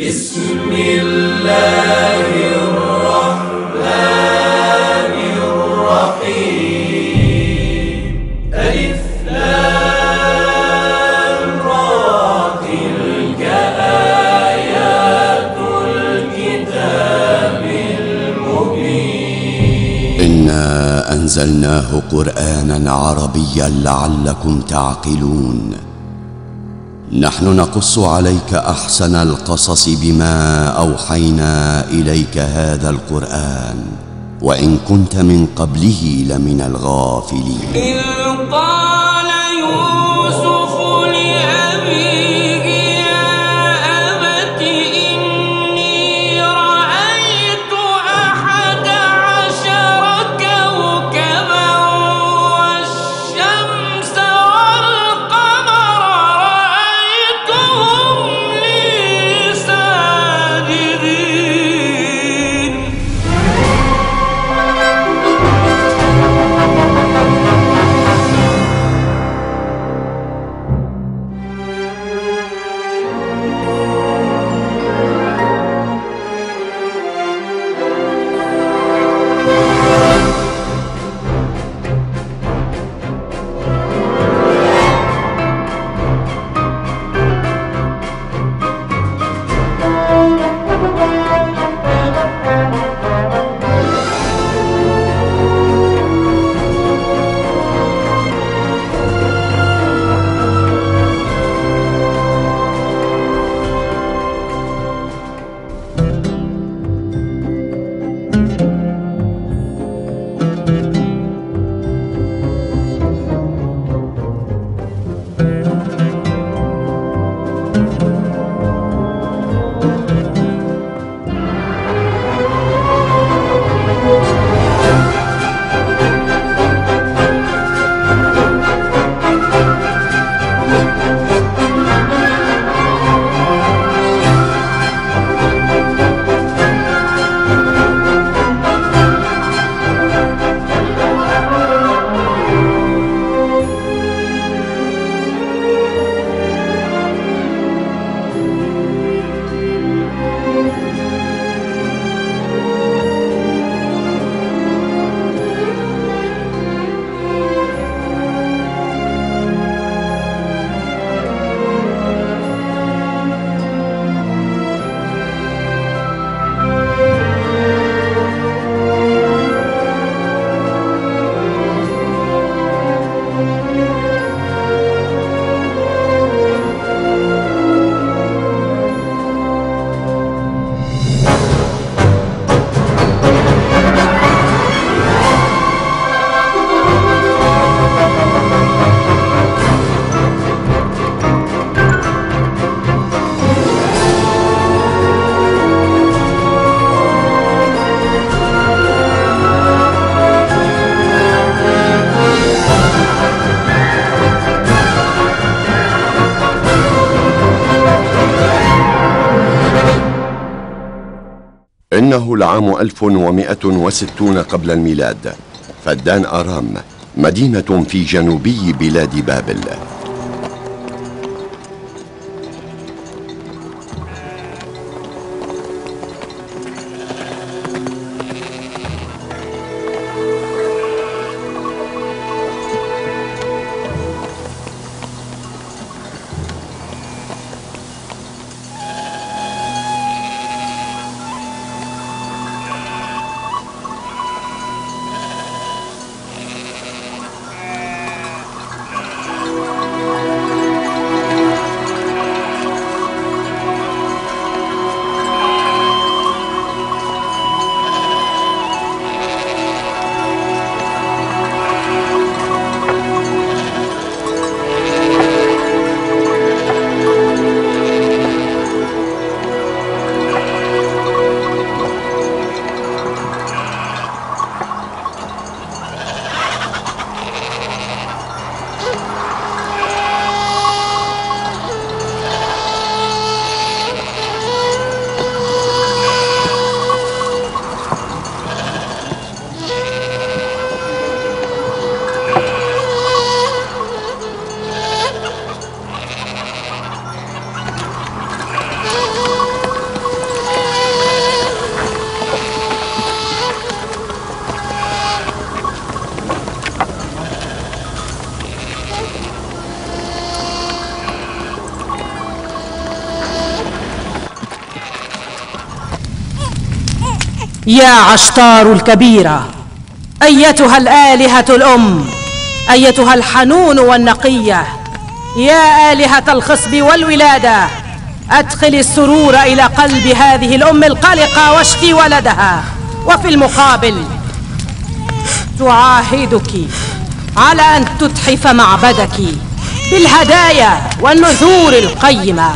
بسم الله الرحمن الرحيم ألف لام را تلك آيات الكتاب المبين إنا أنزلناه قرآنا عربيا لعلكم تعقلون نحن نقص عليك أحسن القصص بما أوحينا إليك هذا القرآن وإن كنت من قبله لمن الغافلين إذ قال يوسف لأبيه يا أبت إني رأيت 11 كوكبا والشمس والقمر إنه العام 1160 قبل الميلاد. فدان أرام مدينة في جنوبي بلاد بابل. يا عشتار الكبيرة، أيتها الآلهة الأم، أيتها الحنون والنقية، يا آلهة الخصب والولادة، أدخل السرور إلى قلب هذه الأم القلقة واشكي ولدها. وفي المقابل تعاهدك على أن تتحف معبدك بالهدايا والنذور القيمة.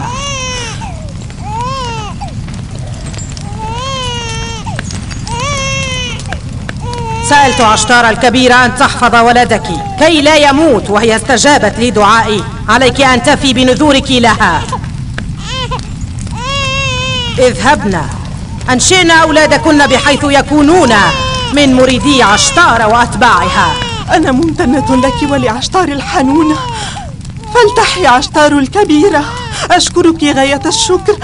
سألت عشتار الكبيرة أن تحفظ ولدك كي لا يموت، وهي استجابت لدعائي. عليك أن تفي بنذورك لها. اذهبنا أنشئن أولادكن بحيث يكونون من مريدي عشتار وأتباعها. أنا ممتنة لك ولعشتار الحنونة، فلتحي عشتار الكبيرة. أشكرك غاية الشكر.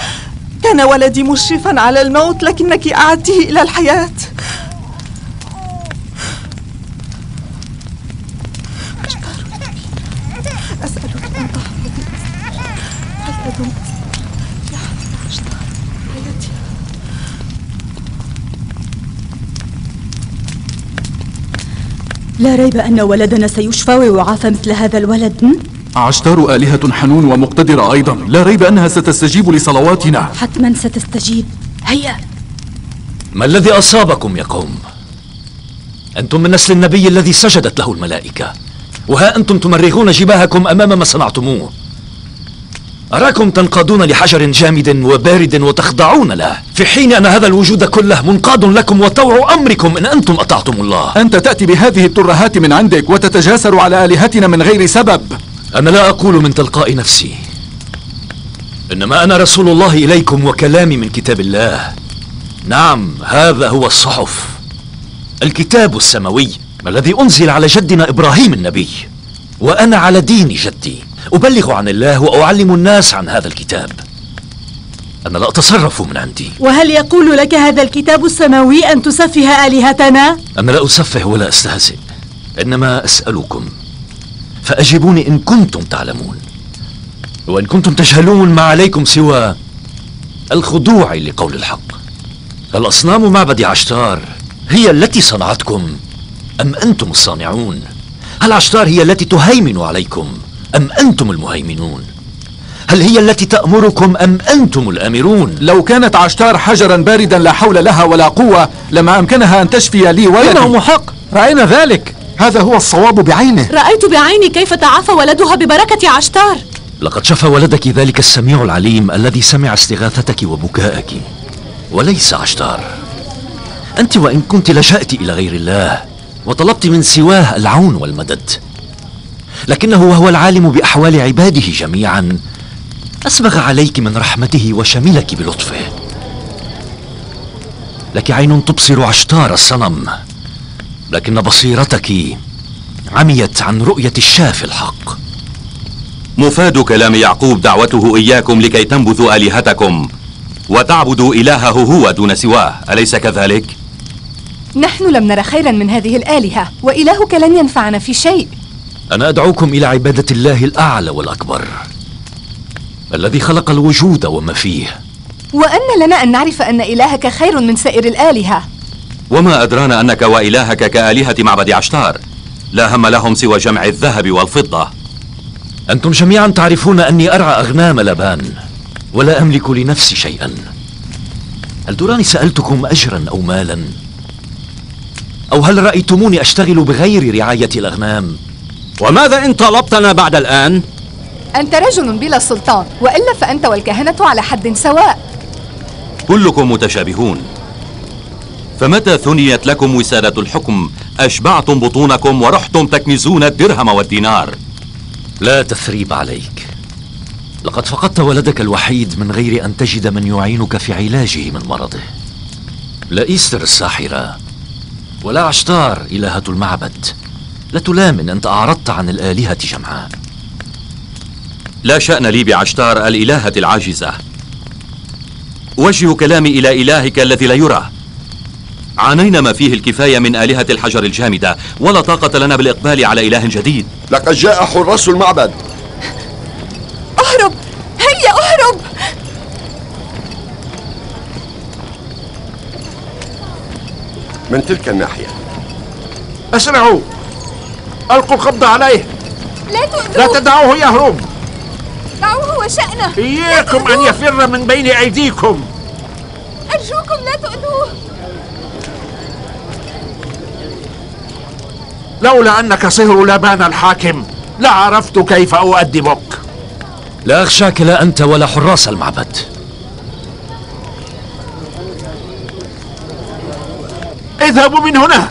كان ولدي مشرفا على الموت، لكنك أعدته إلى الحياة. عشتار الكبيرة، أسألك أن تحفظي أستر، هل في حفظ عشتار حياتها. لا ريب أن ولدنا سيشفى ويعافى مثل هذا الولد. عشتار آلهة حنون ومقتدرة أيضا، لا ريب أنها ستستجيب لصلواتنا. حتما ستستجيب. هيا. ما الذي أصابكم يا قوم؟ أنتم من نسل النبي الذي سجدت له الملائكة، وها أنتم تمرغون جباهكم أمام ما صنعتموه. أراكم تنقادون لحجر جامد وبارد وتخضعون له، في حين أن هذا الوجود كله منقاد لكم وطوع أمركم إن أنتم أطعتم الله. أنت تأتي بهذه الترهات من عندك وتتجاسر على آلهتنا من غير سبب. أنا لا أقول من تلقاء نفسي، إنما أنا رسول الله إليكم وكلامي من كتاب الله. نعم، هذا هو الصحف، الكتاب السماوي الذي أنزل على جدنا إبراهيم النبي، وأنا على دين جدي أبلغ عن الله وأعلم الناس عن هذا الكتاب. أنا لا أتصرف من عندي. وهل يقول لك هذا الكتاب السماوي أن تسفه آلهتنا؟ أنا لا أسفه ولا أستهزئ، إنما أسألكم فأجيبوني إن كنتم تعلمون، وإن كنتم تجهلون ما عليكم سوى الخضوع لقول الحق. الأصنام معبد عشتار هي التي صنعتكم أم أنتم الصانعون؟ هل عشتار هي التي تهيمن عليكم أم أنتم المهيمنون؟ هل هي التي تأمركم أم أنتم الآمرون؟ لو كانت عشتار حجرا باردا لا حول لها ولا قوة لما أمكنها أن تشفي لي ولدي. إنهم حق، رأينا ذلك، هذا هو الصواب بعينه. رأيت بعيني كيف تعافى ولدها ببركة عشتار. لقد شفى ولدك ذلك السميع العليم الذي سمع استغاثتك وبكاءك، وليس عشتار. أنت وإن كنت لجأت إلى غير الله وطلبت من سواه العون والمدد، لكنه وهو العالم بأحوال عباده جميعا أسبغ عليك من رحمته وشملك بلطفه. لك عين تبصر عشتار الصنم، لكن بصيرتك عميت عن رؤية الشافي الحق. مفاد كلام يعقوب دعوته إياكم لكي تنبذوا آلهتكم وتعبدوا إلهه هو دون سواه، أليس كذلك؟ نحن لم نرى خيرا من هذه الآلهة، وإلهك لن ينفعنا في شيء. أنا أدعوكم إلى عبادة الله الأعلى والأكبر الذي خلق الوجود وما فيه. وأن لنا أن نعرف أن إلهك خير من سائر الآلهة. وما أدرانا أنك وإلهك كآلهة معبد عشتار، لا هم لهم سوى جمع الذهب والفضة. أنتم جميعا تعرفون أني أرعى أغنام لبان ولا أملك لنفسي شيئا. هل تراني سألتكم أجرا أو مالا؟ أو هل رأيتموني أشتغل بغير رعاية الأغنام؟ وماذا إن طلبتنا بعد الآن؟ أنت رجل بلا سلطان، وإلا فأنت والكهنة على حد سواء. كلكم متشابهون، فمتى ثنيت لكم وسادة الحكم أشبعتم بطونكم ورحتم تكنزون الدرهم والدينار. لا تثريب عليك، لقد فقدت ولدك الوحيد من غير أن تجد من يعينك في علاجه من مرضه. لا إستر الساحرة ولا عشتار إلهة المعبد، لا تلامن أنت أعرضت عن الآلهة جمعاء. لا شأن لي بعشتار الإلهة العاجزة. وجه كلامي إلى إلهك الذي لا يرى. عانينا ما فيه الكفاية من آلهة الحجر الجامدة، ولا طاقة لنا بالإقبال على إله جديد. لقد جاء حراس المعبد. اهرب، هيا اهرب. من تلك الناحية. أسرعوا، ألقوا القبض عليه. لا تؤذوه، لا تدعوه يهرب. دعوه وشأنه. إياكم أن يفر من بين أيديكم. أرجوكم لا تؤذوه. لولا أنك صهر لبان الحاكم لعرفت كيف أؤدبك. لا أخشاك لا أنت ولا حراس المعبد. اذهبوا من هنا،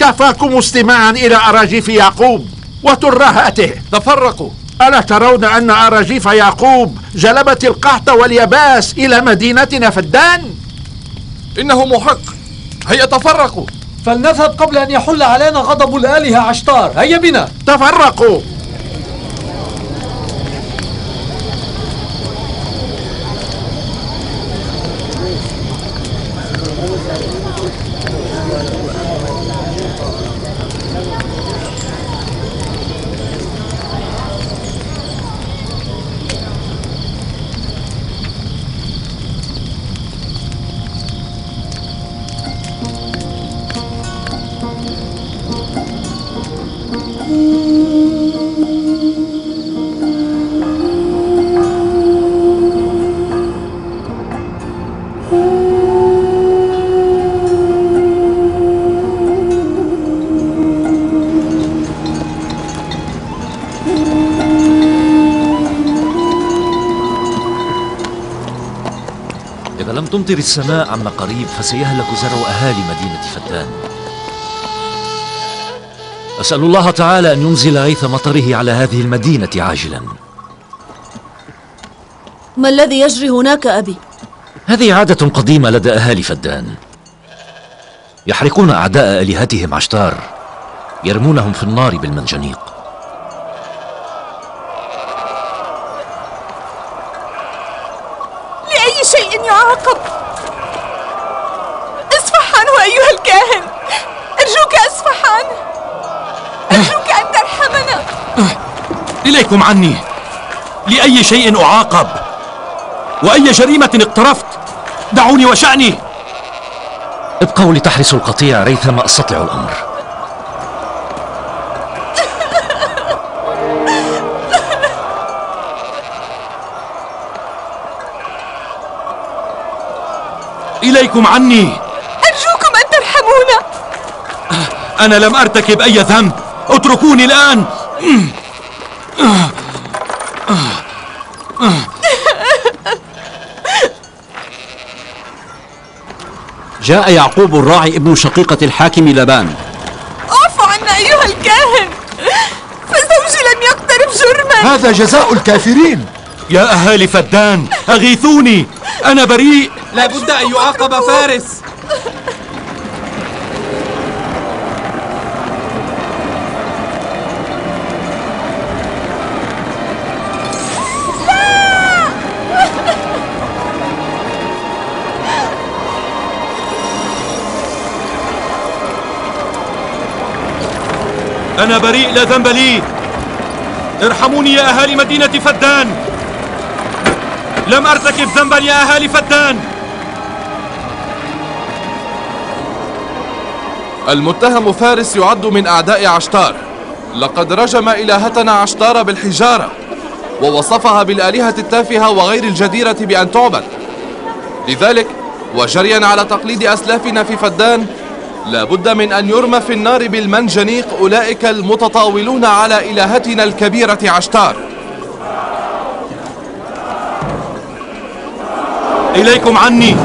كفاكم استماعا إلى أراجيف يعقوب وترهاته. تفرقوا. ألا ترون أن أراجيف يعقوب جلبت القحط واليباس إلى مدينتنا فدان؟ إنه محق. هيا تفرقوا، فلنذهب قبل أن يحل علينا غضب الآلهة عشتار. هيا بنا. تفرقوا. تمطر السماء عما قريب فسيهلك زرع أهالي مدينة فدان. أسأل الله تعالى أن ينزل غيث مطره على هذه المدينة عاجلا. ما الذي يجري هناك أبي؟ هذه عادة قديمة لدى أهالي فدان، يحرقون أعداء آلهتهم عشتار، يرمونهم في النار بالمنجنيق. إليكم عني. لأي شيء أعاقب وأي جريمة اقترفت؟ دعوني وشأني. ابقوا لتحرسوا القطيع ريثما أستطيع الأمر. إليكم عني، أرجوكم أن ترحمونا. أنا لم أرتكب أي ذنب، اتركوني الآن. جاء يعقوب الراعي ابن شقيقة الحاكم لبان. اعفو عنا أيها الكاهن، فزوجي لم يقترف جرما. هذا جزاء الكافرين. يا أهالي فدان أغيثوني، أنا بريء. لابد أن يعاقب فارس. أنا بريء لا ذنب لي، ارحموني يا أهالي مدينة فدان، لم أرتكب ذنبا يا أهالي فدان. المتهم فارس يعد من أعداء عشتار، لقد رجم إلهتنا عشتار بالحجارة ووصفها بالآلهة التافهة وغير الجديرة بأن تعبد. لذلك وجريا على تقليد أسلافنا في فدان لا بد من أن يرمى في النار بالمنجنيق أولئك المتطاولون على إلهتنا الكبيرة عشتار. إليكم عني،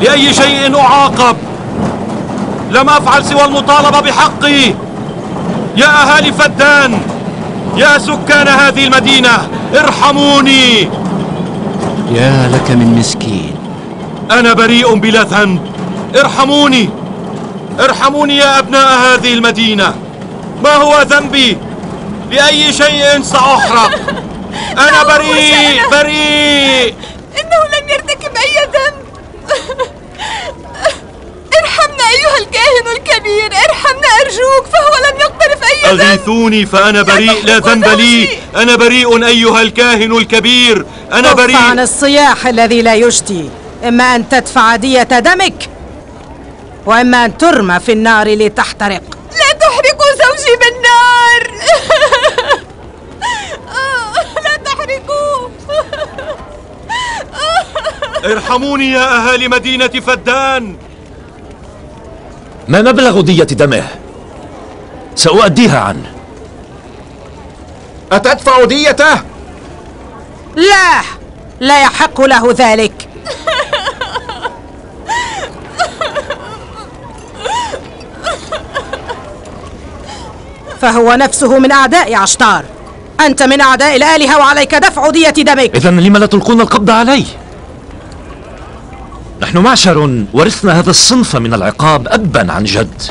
لأي شيء أعاقب، لم أفعل سوى المطالبة بحقي. يا أهالي فدان، يا سكان هذه المدينة، ارحموني. يا لك من مسكين. أنا بريء بلا ذنب، ارحموني، ارحموني يا أبناء هذه المدينة. ما هو ذنبي؟ لأي شيء سأحرق؟ أنا بريء بريء. إنه لم يرتكب أي ذنب. ارحمنا أيها الكاهن الكبير، ارحمنا أرجوك، فهو لم يقترف أي ذنب. أغيثوني فأنا بريء لا ذنب لي، أنا بريء أيها الكاهن الكبير، أنا بريء. عن الصياح الذي لا يشتي، إما أن تدفع دية دمك وإما أن ترمى في النار لتحترق. لا تحرقوا زوجي بالنار. لا تحرقوه. ارحموني يا أهالي مدينة فدان. ما مبلغ دية دمه؟ سأؤديها عنه. أتدفع ديته؟ لا، لا يحق له ذلك. فهو نفسه من أعداء عشتار. أنت من أعداء الآلهة وعليك دفع دية دمك. إذن لم لا تلقون القبض عليه؟ نحن معشر ورثنا هذا الصنف من العقاب أبا عن جد،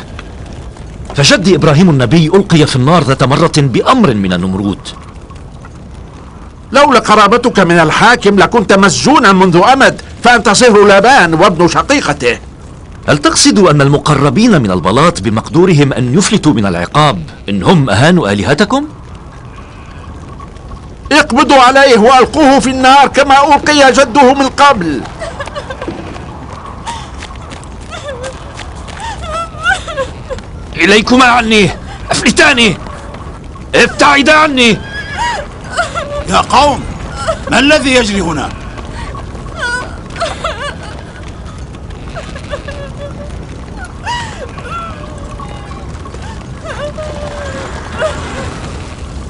فجدي إبراهيم النبي ألقي في النار ذات مرة بأمر من النمرود. لولا قرابتك من الحاكم لكنت مسجونا منذ أمد، فأنت صهر لبان وابن شقيقته. هل تقصد أن المقربين من البلاط بمقدورهم أن يفلتوا من العقاب إن هم أهانوا آلهتكم؟ اقبضوا عليه وألقوه في النار كما ألقي جده من قبل. إليكما عني، افلتاني، ابتعدا عني. يا قوم، ما الذي يجري هنا؟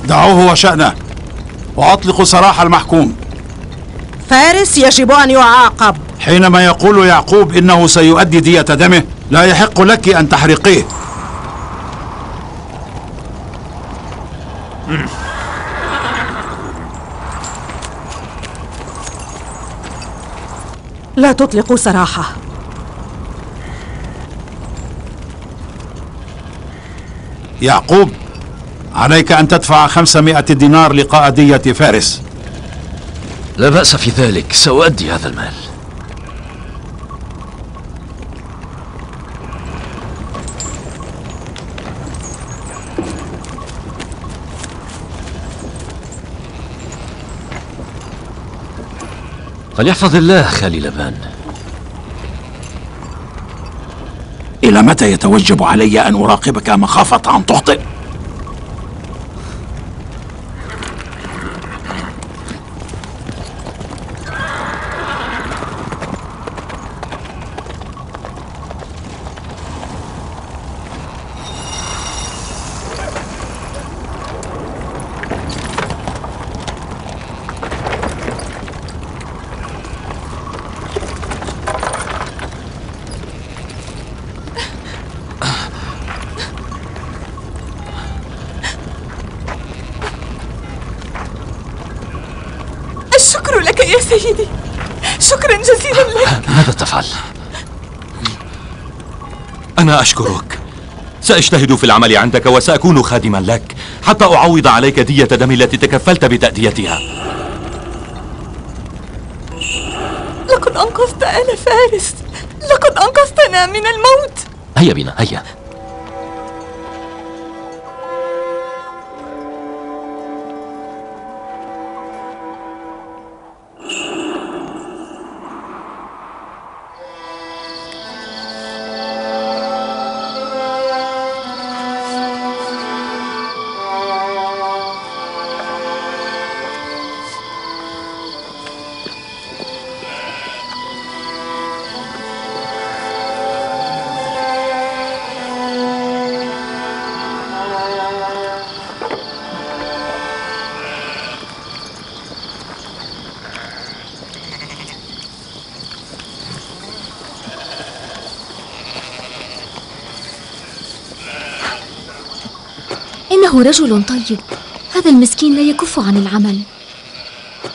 دعوه وشأنه، وأطلقوا سراح المحكوم. فارس يجب أن يعاقب. حينما يقول يعقوب إنه سيؤدي دية دمه، لا يحق لك أن تحرقيه. لا تطلقوا سراحه. يعقوب، عليك أن تدفع 500 دينار لقاء دية فارس. لا بأس في ذلك، سأؤدي هذا المال. فليحفظ الله خالي لبان. إلى متى يتوجب علي أن أراقبك مخافة أن تخطئ؟ شكرا لك يا سيدي، شكرا جزيلا لك. ماذا تفعل؟ أنا أشكرك. سأجتهد في العمل عندك وسأكون خادما لك حتى أعوض عليك دية دمي التي تكفلت بتأديتها. لقد أنقذت آل فارس، لقد أنقذتنا من الموت. هيا بنا، هيا. إنه رجل طيب، هذا المسكين لا يكف عن العمل.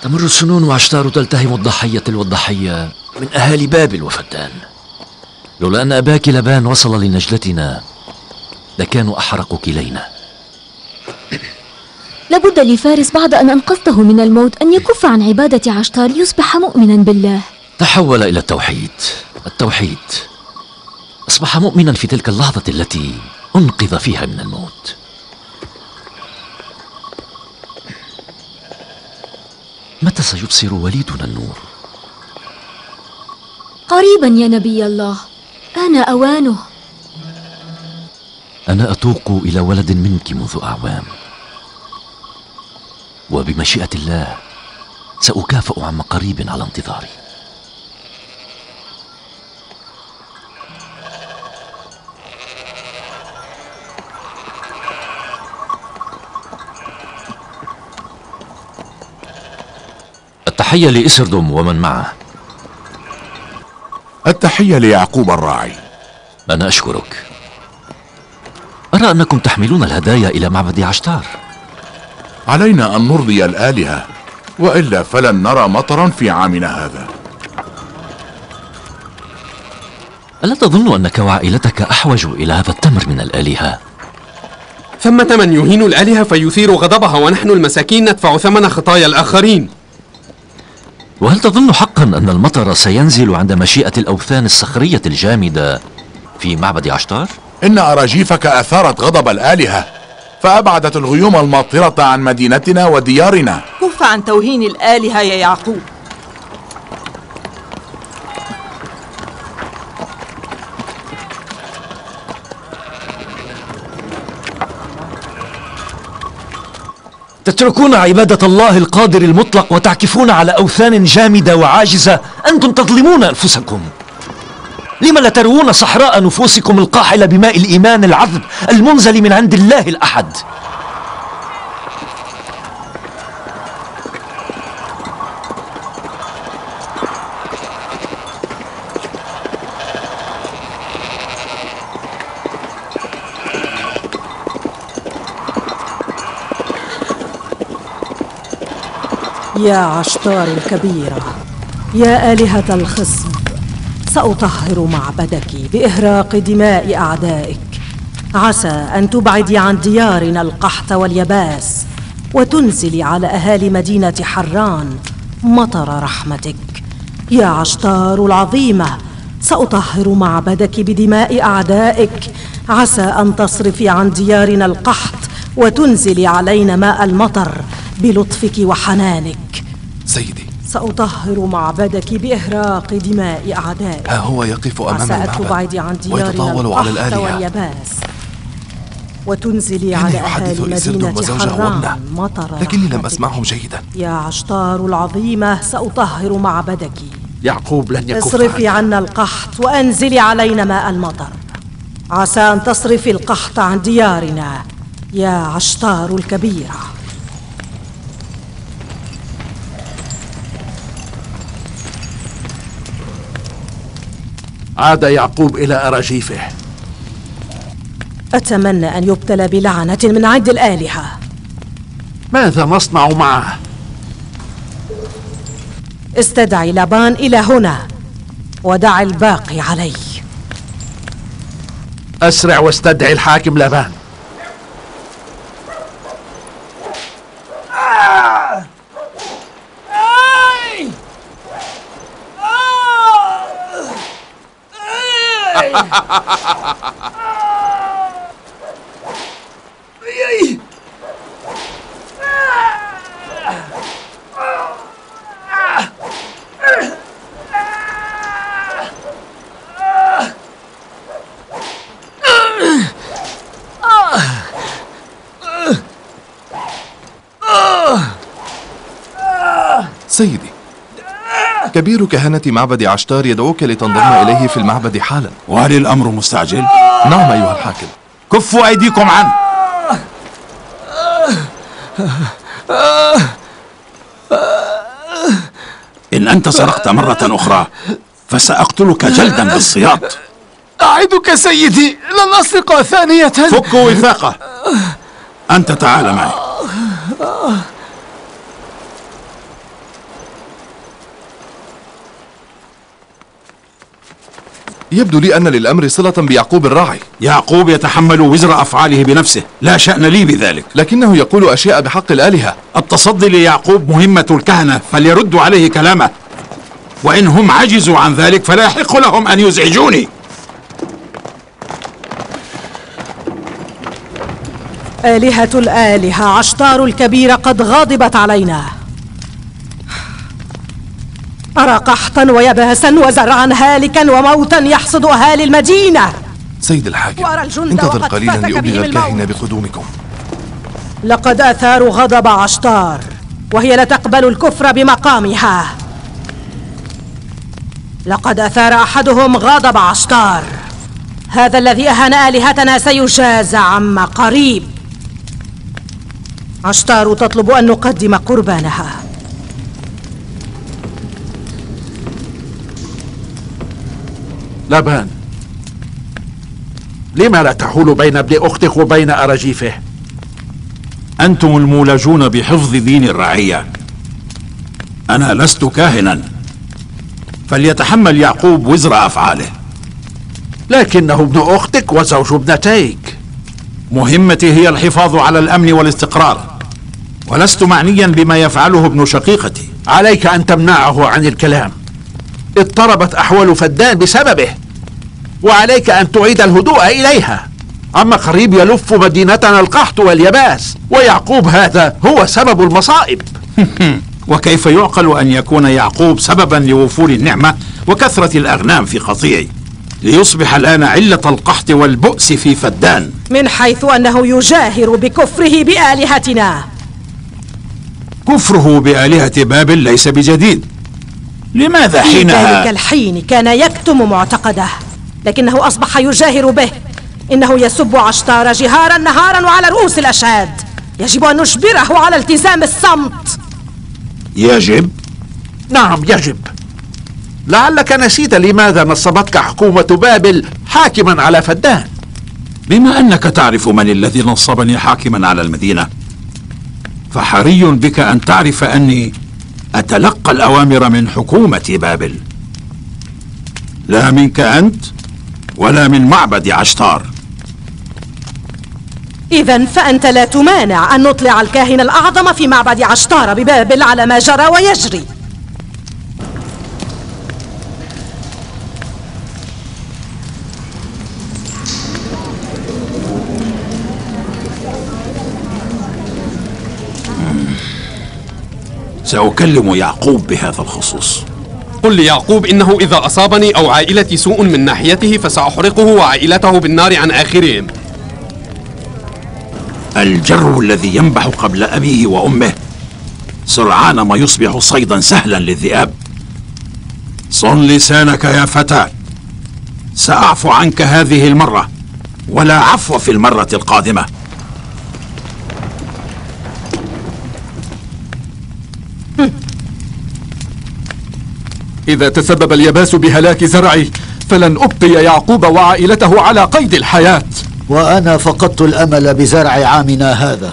تمر السنون وعشتار تلتهم الضحية تلو الضحية من أهالي بابل وفدان. لولا أن أباك لبان وصل لنجلتنا لكانوا أحرقوا كلينا. لابد لفارس بعد أن أنقذته من الموت أن يكف عن عبادة عشتار ليصبح مؤمنا بالله. تحول إلى التوحيد، التوحيد. أصبح مؤمنا في تلك اللحظة التي أنقذ فيها من الموت. متى سيبصر وليدنا النور؟ قريبا يا نبي الله، آن حان أوانه. أنا أتوق إلى ولد منك منذ أعوام، وبمشيئة الله سأكافأ عما قريب على انتظاري. التحية لإسردم ومن معه. التحية ليعقوب الراعي. أنا أشكرك. أرى أنكم تحملون الهدايا إلى معبد عشتار. علينا أن نرضي الآلهة، وإلا فلن نرى مطرا في عامنا هذا. ألا تظن أنك وعائلتك أحوج إلى هذا التمر من الآلهة؟ ثمة من يهين الآلهة فيثير غضبها، ونحن المساكين ندفع ثمن خطايا الآخرين. وهل تظن حقا أن المطر سينزل عند مشيئة الأوثان الصخرية الجامدة في معبد عشتار؟ إن أراجيفك أثارت غضب الآلهة، فأبعدت الغيوم الماطرة عن مدينتنا وديارنا. كف عن توهين الآلهة يا يعقوب. تتركون عبادة الله القادر المطلق وتعكفون على أوثان جامدة وعاجزة. أنتم تظلمون أنفسكم. لم لا تروون صحراء نفوسكم القاحلة بماء الإيمان العذب المنزل من عند الله الأحد؟ يا عشتار الكبيرة، يا آلهة الخصب، سأطهر معبدك بإهراق دماء أعدائك، عسى أن تبعدي عن ديارنا القحط واليباس، وتنزلي على أهالي مدينة حران مطر رحمتك. يا عشتار العظيمة، سأطهر معبدك بدماء أعدائك، عسى أن تصرفي عن ديارنا القحط وتنزلي علينا ماء المطر بلطفك وحنانك. سيدي، سأطهر معبدك بإهراق دماء أعدائك. ها هو يقف أمام المعبد ويتطاول على الآلهة، وتنزلي على أهالي مدينة حران مطر، لكني لم أسمعهم جيدا. يا عشتار العظيمة، سأطهر معبدك. يعقوب لن يكف. اصرفي عنا القحط وأنزلي علينا ماء المطر، عسى أن تصرفي القحط عن ديارنا يا عشتار الكبيرة. عاد يعقوب إلى أراجيفه. أتمنى أن يبتلى بلعنة من عند الآلهة. ماذا نصنع معه؟ استدعي لبان إلى هنا، ودع الباقي علي. أسرع واستدعي الحاكم لبان. سيدي، كبير كهنة معبد عشتار يدعوك لتنضم إليه في المعبد حالا. وهل الأمر مستعجل؟ نعم أيها الحاكم. كفوا أيديكم عنه. إن أنت صرخت مرة أخرى فسأقتلك جلدا بالسياط. أعدك سيدي لن أسرق ثانية. فكوا وثاقه. أنت تعال معي. يبدو لي أن للأمر صلة بيعقوب الراعي. يعقوب يتحمل وزر أفعاله بنفسه، لا شأن لي بذلك. لكنه يقول أشياء بحق الآلهة. التصدي ليعقوب مهمة الكهنة، فليردوا عليه كلامه، وإن هم عجزوا عن ذلك فلا يحق لهم أن يزعجوني. آلهة الآلهة، عشتار الكبيرة قد غاضبت علينا. أرى قحطا ويباسا وزرعا هالكا وموتا يحصد أهالي المدينة. سيد الحاكم، انتظر قليلا لأبلغ الكاهن بقدومكم. لقد أثاروا غضب عشتار، وهي لا تقبل الكفر بمقامها. لقد أثار أحدهم غضب عشتار. هذا الذي أهان آلهتنا سيجازى عما قريب. عشتار تطلب أن نقدم قربانها. لبان، لما لا تحول بين ابن أختك وبين أرجيفه؟ أنتم المولجون بحفظ دين الرعية، أنا لست كاهنا، فليتحمل يعقوب وزر أفعاله. لكنه ابن أختك وزوج ابنتيك، مهمتي هي الحفاظ على الأمن والاستقرار، ولست معنيا بما يفعله ابن شقيقتي. عليك أن تمنعه عن الكلام، اضطربت أحوال فدان بسببه، وعليك أن تعيد الهدوء إليها. أما قريب يلف مدينتنا القحط واليباس، ويعقوب هذا هو سبب المصائب. وكيف يعقل أن يكون يعقوب سببا لوفور النعمة وكثرة الأغنام في قطيعي، ليصبح الآن علة القحط والبؤس في فدان، من حيث أنه يجاهر بكفره بآلهتنا. كفره بآلهة بابل ليس بجديد، لماذا حينها؟ في ذلك الحين كان يكتم معتقده، لكنه أصبح يجاهر به. إنه يسب عشتار جهارا نهارا وعلى رؤوس الأشهاد. يجب أن نجبره على التزام الصمت. يجب؟ نعم يجب. لعلك نسيت لماذا نصبتك حكومة بابل حاكما على فدان. بما أنك تعرف من الذي نصبني حاكما على المدينة، فحري بك أن تعرف أني أتلقى الأوامر من حكومة بابل، لا منك أنت ولا من معبد عشتار. إذن فأنت لا تمانع أن نطلع الكاهن الأعظم في معبد عشتار ببابل على ما جرى ويجري. سأكلم يعقوب بهذا الخصوص. قل ليعقوب إنه إذا أصابني أو عائلتي سوء من ناحيته فسأحرقه وعائلته بالنار عن آخرهم. الجر الذي ينبح قبل أبيه وأمه سرعان ما يصبح صيدا سهلا للذئاب. صن لسانك يا فتى، سأعفو عنك هذه المرة، ولا عفو في المرة القادمة. إذا تسبب اليباس بهلاك زرعي فلن أبقي يعقوب وعائلته على قيد الحياة. وأنا فقدت الأمل بزرع عامنا هذا.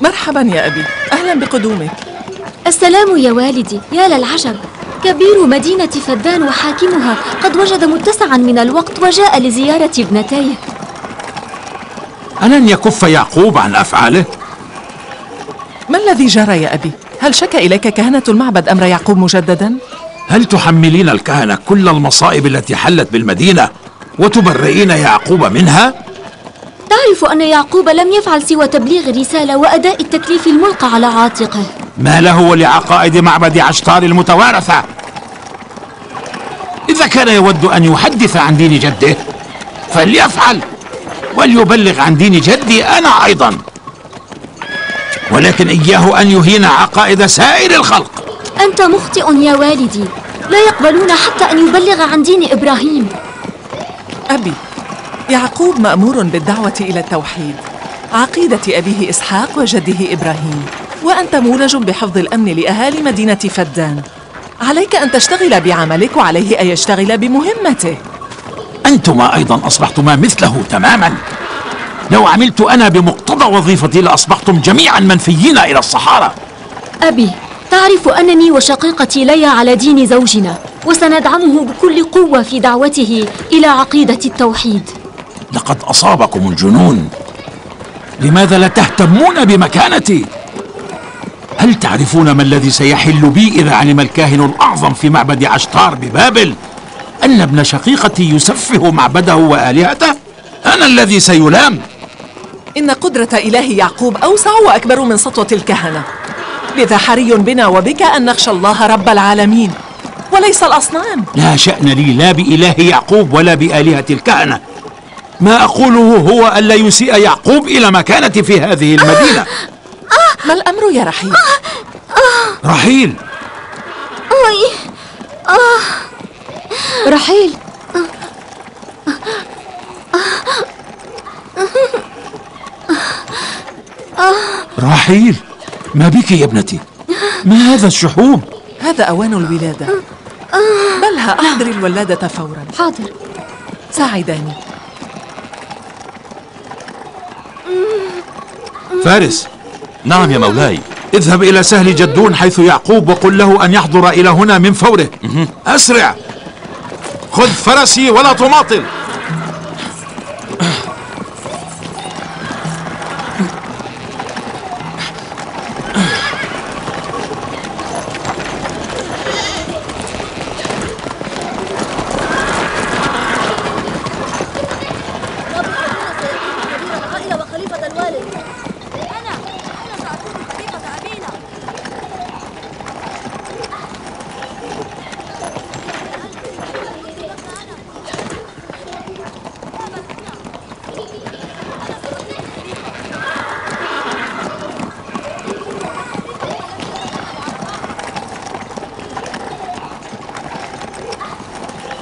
مرحبا يا أبي، أهلا بقدومك. السلام يا والدي. يا للعجب، كبير مدينة فدان وحاكمها قد وجد متسعا من الوقت وجاء لزيارة ابنتيه. ألن يكف يعقوب عن أفعاله؟ ما الذي جرى يا أبي؟ هل شك إليك كهنة المعبد أمر يعقوب مجددا؟ هل تحملين الكهنة كل المصائب التي حلت بالمدينة وتبرئين يعقوب منها؟ تعرف أن يعقوب لم يفعل سوى تبليغ الرسالة وأداء التكليف الملقى على عاتقه. ما له ولعقائد معبد عشتار المتوارثة؟ إذا كان يود أن يحدث عن دين جده فليفعل، وليبلغ عن دين جدي أنا أيضا، ولكن إياه أن يهين عقائد سائر الخلق. أنت مخطئ يا والدي، لا يقبلون حتى أن يبلغ عن دين إبراهيم. أبي، يعقوب مأمور بالدعوة إلى التوحيد، عقيدة أبيه إسحاق وجده إبراهيم، وأنت مولج بحفظ الأمن لأهالي مدينة فدان. عليك أن تشتغل بعملك وعليه أن يشتغل بمهمته. أنتما أيضا أصبحتما مثله تماما. لو عملت أنا بمقتضى وظيفتي لأصبحتم جميعا منفيين إلى الصحارى. أبي، تعرف أنني وشقيقتي ليّا على دين زوجنا، وسندعمه بكل قوة في دعوته إلى عقيدة التوحيد. لقد أصابكم الجنون. لماذا لا تهتمون بمكانتي؟ هل تعرفون ما الذي سيحل بي إذا علم الكاهن الأعظم في معبد عشتار ببابل أن ابن شقيقتي يسفه معبده وآلهته؟ أنا الذي سيلام. إن قدرة إله يعقوب أوسع وأكبر من سطوة الكهنة، لذا حري بنا وبك أن نخشى الله رب العالمين وليس الأصنام. لا شأن لي لا بإله يعقوب ولا بآلهة الكهنة. ما أقوله هو ألا يسيء يعقوب إلى مكانتي في هذه المدينة. ما الأمر يا رحيل؟ رحيل. رحيل. رحيل، ما بك يا ابنتي؟ ما هذا الشحوم؟ هذا أوان الولادة، بلها أحضري الولادة فورا. حاضر، ساعداني. فارس. نعم يا مولاي. اذهب إلى سهل جدون حيث يعقوب وقل له أن يحضر إلى هنا من فوره. أسرع، خذ فرسي ولا تماطل.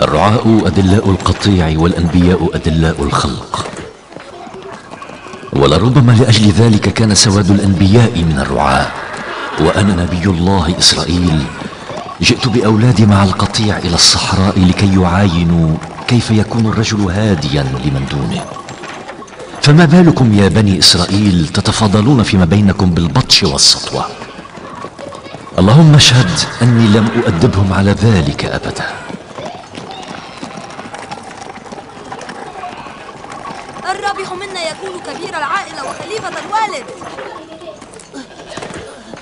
الرعاء أدلاء القطيع والأنبياء أدلاء الخلق، ولربما لأجل ذلك كان سواد الأنبياء من الرعاء. وأنا نبي الله إسرائيل، جئت بأولادي مع القطيع إلى الصحراء لكي يعاينوا كيف يكون الرجل هاديا لمن دونه. فما بالكم يا بني إسرائيل تتفاضلون فيما بينكم بالبطش والسطوة؟ اللهم اشهد أني لم أؤدبهم على ذلك أبدا.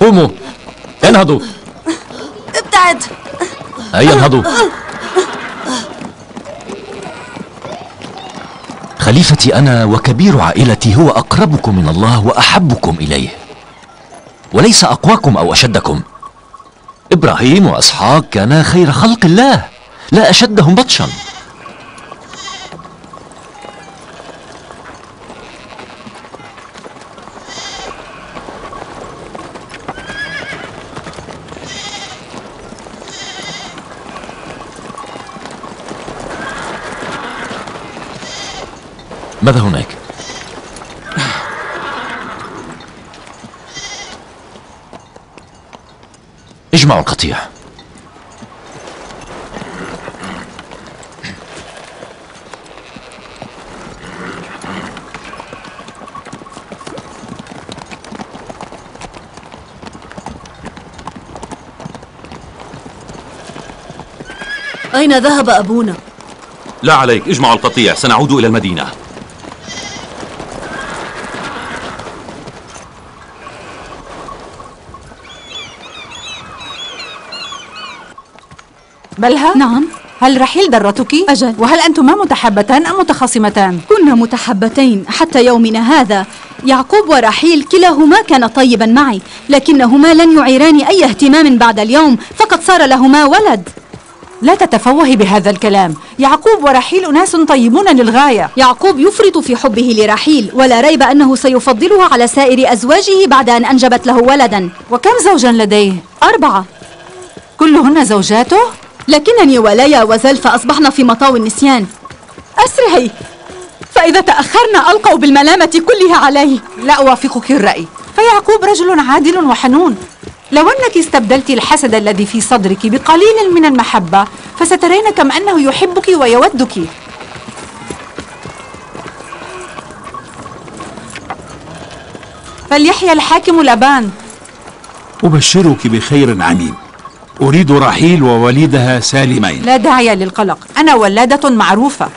قوموا انهضوا. ابتعد. هيا انهضوا. خليفتي أنا وكبير عائلتي هو أقربكم من الله وأحبكم إليه، وليس أقواكم أو أشدكم. إبراهيم وإسحاق كانا خير خلق الله، لا أشدهم بطشا. ماذا هناك؟ اجمعوا القطيع. أين ذهب أبونا؟ لا عليك، اجمعوا القطيع، سنعود إلى المدينة. بلها؟ نعم. هل رحيل درتك؟ أجل. وهل أنتما متحبتان أم متخاصمتان؟ كنا متحبتين حتى يومنا هذا. يعقوب ورحيل كلاهما كان طيبا معي، لكنهما لن يعيران أي اهتمام بعد اليوم، فقد صار لهما ولد. لا تتفوهي بهذا الكلام، يعقوب ورحيل أناس طيبون للغاية. يعقوب يفرط في حبه لرحيل، ولا ريب أنه سيفضلها على سائر أزواجه بعد أن أنجبت له ولدا. وكم زوجا لديه؟ 4. كلهن زوجاته؟ لكنني وليا وزلف أصبحنا في مطاو النسيان. أسرعي، فإذا تأخرنا ألقوا بالملامة كلها عليه. لا أوافقك الرأي، فيعقوب رجل عادل وحنون. لو أنك استبدلت الحسد الذي في صدرك بقليل من المحبة فسترين كم أنه يحبك ويودك. فليحيى الحاكم لبان. أبشرك بخير عميم، أريد رحيل ووليدها سالمين. لا داعي للقلق، أنا ولادة معروفة.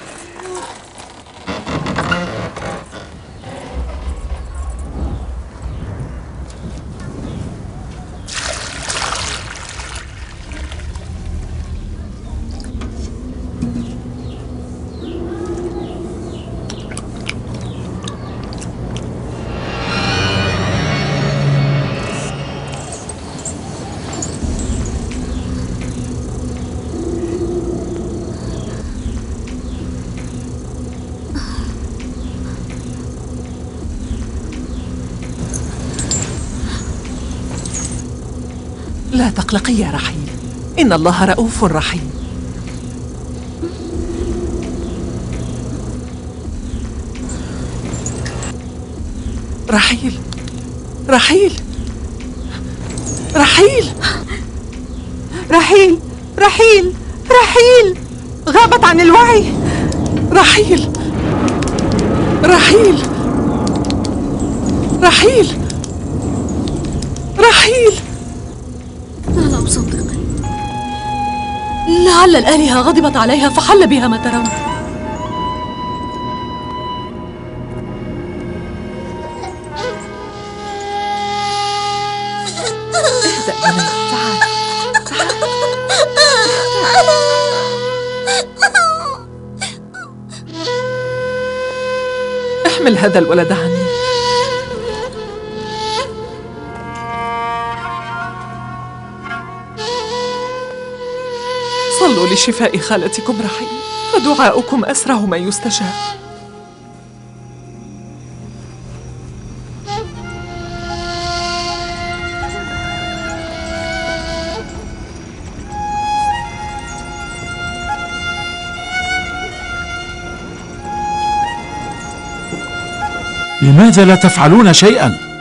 لا تقلقي يا راحيل، إن الله رؤوف رحيم. راحيل راحيل راحيل راحيل راحيل راحيل، غابت عن الوعي. راحيل راحيل راحيل راحيل، لا أصدق، لعل الآلهة غضبت عليها فحل بها ما ترون. احمل هذا الولد عني. صلوا لشفاء خالتكم رحيل، فدعاؤكم أسرع ما يستجاب. لماذا لا تفعلون شيئا؟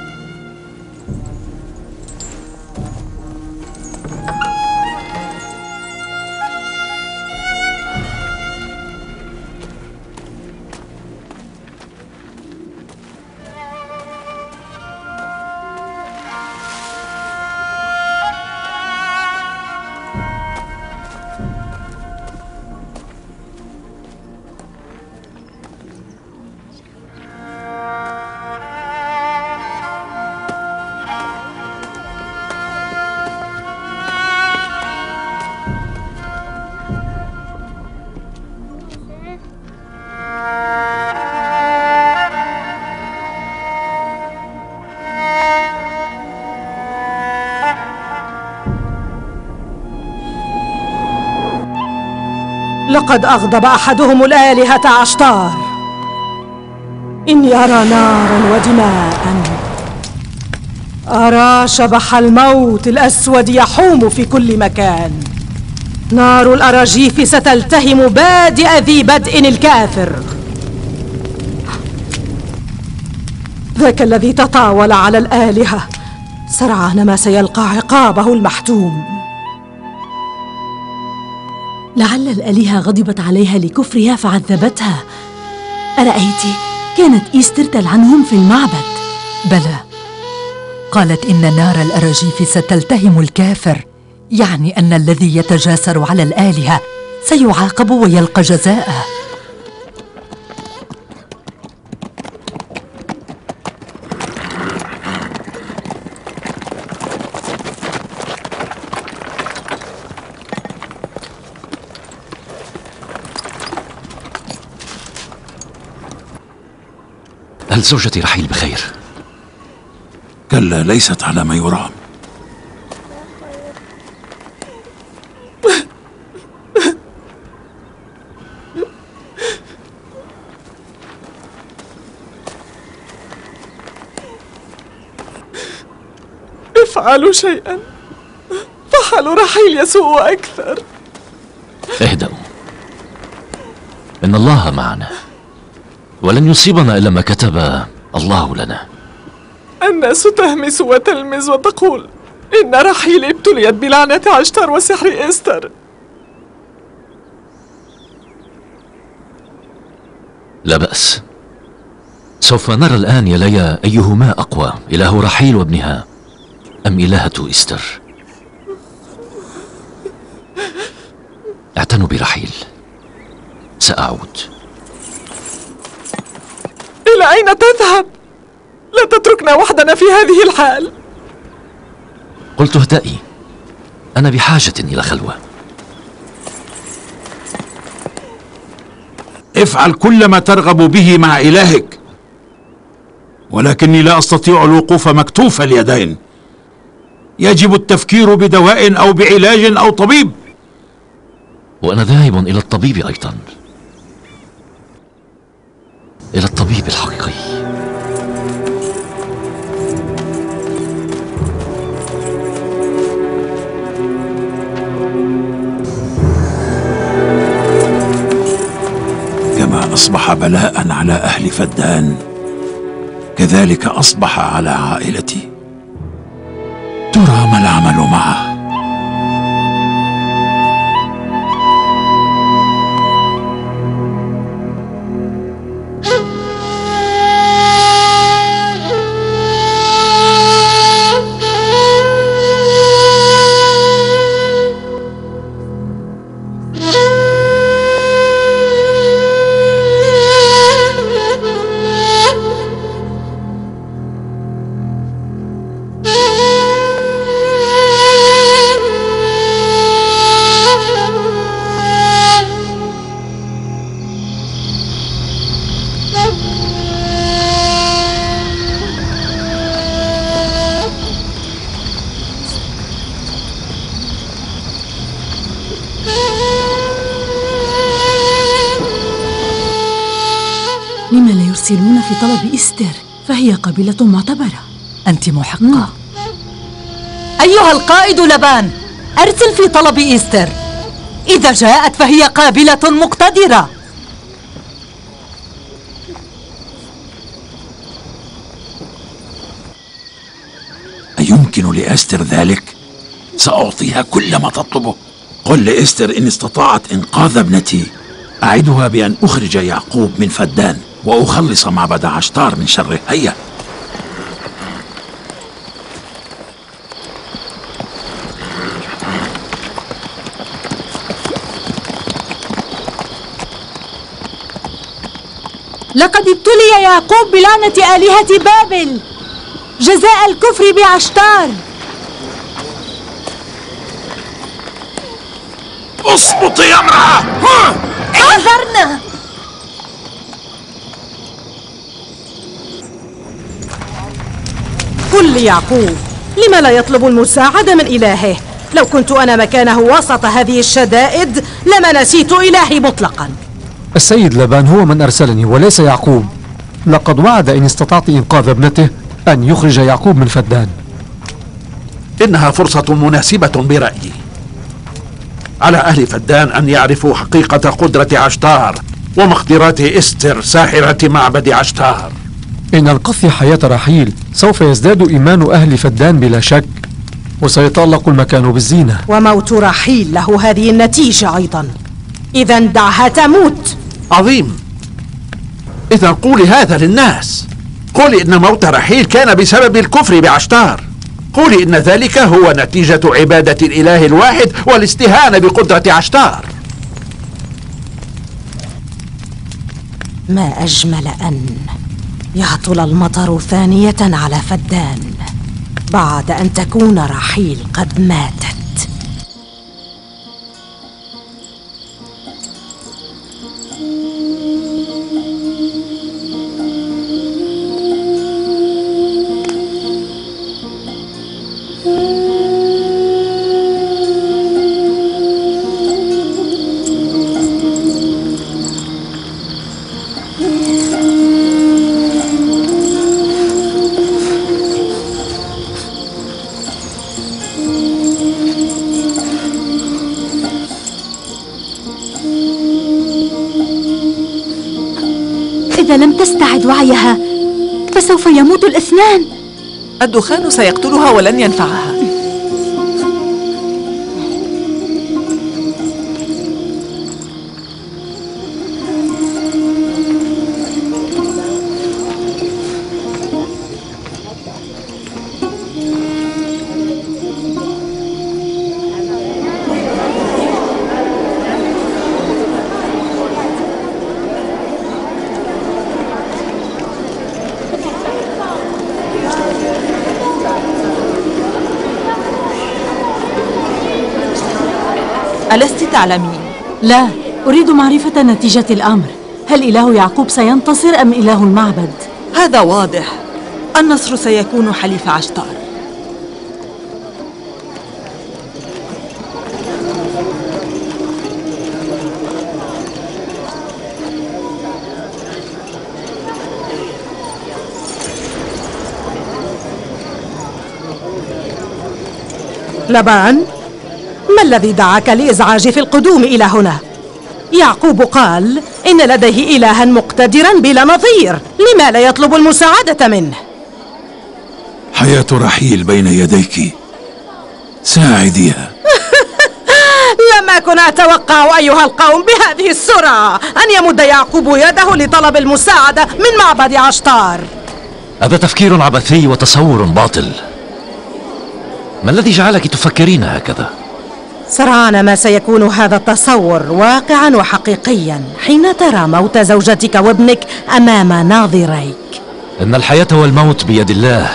لقد أغضب أحدهم الآلهة عشتار، إني أرى نارا ودماء، أرى شبح الموت الأسود يحوم في كل مكان. نار الأراجيف ستلتهم بادئ ذي بدء الكافر، ذاك الذي تطاول على الآلهة سرعان ما سيلقى عقابه المحتوم. لعل الآلهة غضبت عليها لكفرها فعذبتها. أرأيت؟ كانت إستر تلعنهم في المعبد. بلى، قالت إن نار الأراجيف ستلتهم الكافر، يعني أن الذي يتجاسر على الآلهة سيعاقب ويلقى جزاءه. هل زوجتي رحيل بخير؟ كلا، ليست على ما يرام. افعلوا شيئا، فحال رحيل يسوء أكثر. اهدأوا، إن الله معنا ولن يصيبنا إلا ما كتب الله لنا. الناس تهمس وتلمز وتقول إن راحيل ابتليت بلعنة عشتار وسحر إستر. لا بأس، سوف نرى الآن يا ليّا أيهما أقوى، إله راحيل وابنها أم إلهة إستر. اعتنوا برحيل، سأعود. إلى أين تذهب؟ لا تتركنا وحدنا في هذه الحال. قلت اهدئي، أنا بحاجة إلى خلوة. افعل كل ما ترغب به مع إلهك، ولكني لا أستطيع الوقوف مكتوف اليدين. يجب التفكير بدواء أو بعلاج أو طبيب، وأنا ذاهب إلى الطبيب أيضا، إلى الطبيب الحقيقي. أصبح بلاء على أهل فدان، كذلك أصبح على عائلتي. ترى ما العمل معه؟ لما لا يرسلون في طلب إستر؟ فهي قبيلة معتبرة. أنت محقة. أيها القائد لبان، أرسل في طلب إستر، إذا جاءت فهي قابلة مقتدرة. أيمكن لإستر ذلك؟ سأعطيها كل ما تطلبه. قل لإستر إن استطاعت إنقاذ ابنتي، أعدها بأن أخرج يعقوب من فدان وأخلص معبد عشتار من شره. هيا. لقد ابتلي يعقوب بلعنة آلهة بابل جزاء الكفر بعشتار. اصمتي يا امرأة، اعذرنا. قل ليعقوب لما لا يطلب المساعدة من إلهه؟ لو كنت أنا مكانه وسط هذه الشدائد لما نسيت إلهي مطلقا. السيد لبان هو من أرسلني وليس يعقوب. لقد وعد إن استطعت إنقاذ ابنته أن يخرج يعقوب من فدان. إنها فرصة مناسبة برأيي. على أهل فدان أن يعرفوا حقيقة قدرة عشتار ومقدرات إستر ساحرة معبد عشتار. إن القث حياة راحيل سوف يزداد إيمان أهل فدان بلا شك، وسيتألق المكان بالزينة. وموت راحيل له هذه النتيجة أيضا. إذا دعها تموت. عظيم. إذا قولي هذا للناس، قولي إن موت راحيل كان بسبب الكفر بعشتار، قولي إن ذلك هو نتيجة عبادة الإله الواحد والاستهانة بقدرة عشتار. ما أجمل أن يهطل المطر ثانية على فدان بعد أن تكون راحيل قد ماتت. إذا لم تستعد وعيها فسوف يموت الاثنان. الدخان سيقتلها ولن ينفعها. ألست تعلمين؟ لا، أريد معرفة نتيجة الأمر. هل إله يعقوب سينتصر أم إله المعبد؟ هذا واضح، النصر سيكون حليف عشتار. لبان، ما الذي دعاك لإزعاجي في القدوم إلى هنا؟ يعقوب قال إن لديه إلها مقتدرا بلا نظير، لما لا يطلب المساعدة منه؟ حياة راحيل بين يديك، ساعديها. لم أكن أتوقع أيها القوم بهذه السرعة أن يمد يعقوب يده لطلب المساعدة من معبد عشتار. هذا تفكير عبثي وتصور باطل. ما الذي جعلك تفكرين هكذا؟ سرعان ما سيكون هذا التصور واقعا وحقيقيا حين ترى موت زوجتك وابنك أمام ناظريك. إن الحياة والموت بيد الله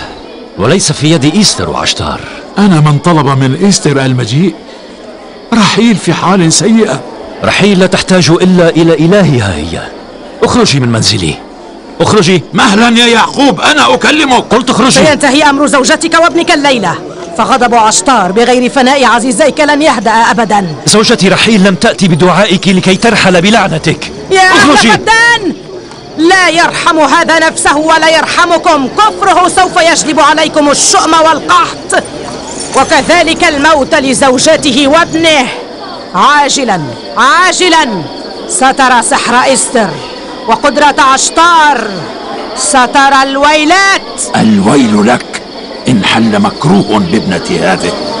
وليس في يد إستر وعشتار. أنا من طلب من إستر المجيء، راحيل في حال سيئة. راحيل لا تحتاج إلا إلى إلهها هي. اخرجي من منزلي، اخرجي مهلا يا يعقوب، أنا أكلمك. قلت اخرجي. سينتهي أمر زوجتك وابنك الليلة، فغضب عشتار بغير فناء عزيزيك لن يهدأ أبدا. زوجتي راحيل لم تأتي بدعائك لكي ترحل بلعنتك. يا أخي فدان، لا يرحم هذا نفسه ولا يرحمكم، كفره سوف يجلب عليكم الشؤم والقحط وكذلك الموت لزوجته وابنه. عاجلا عاجلا سترى سحر إستر وقدرة عشتار، سترى الويلات. الويل لك إن حل مكروه بابنتي هذه.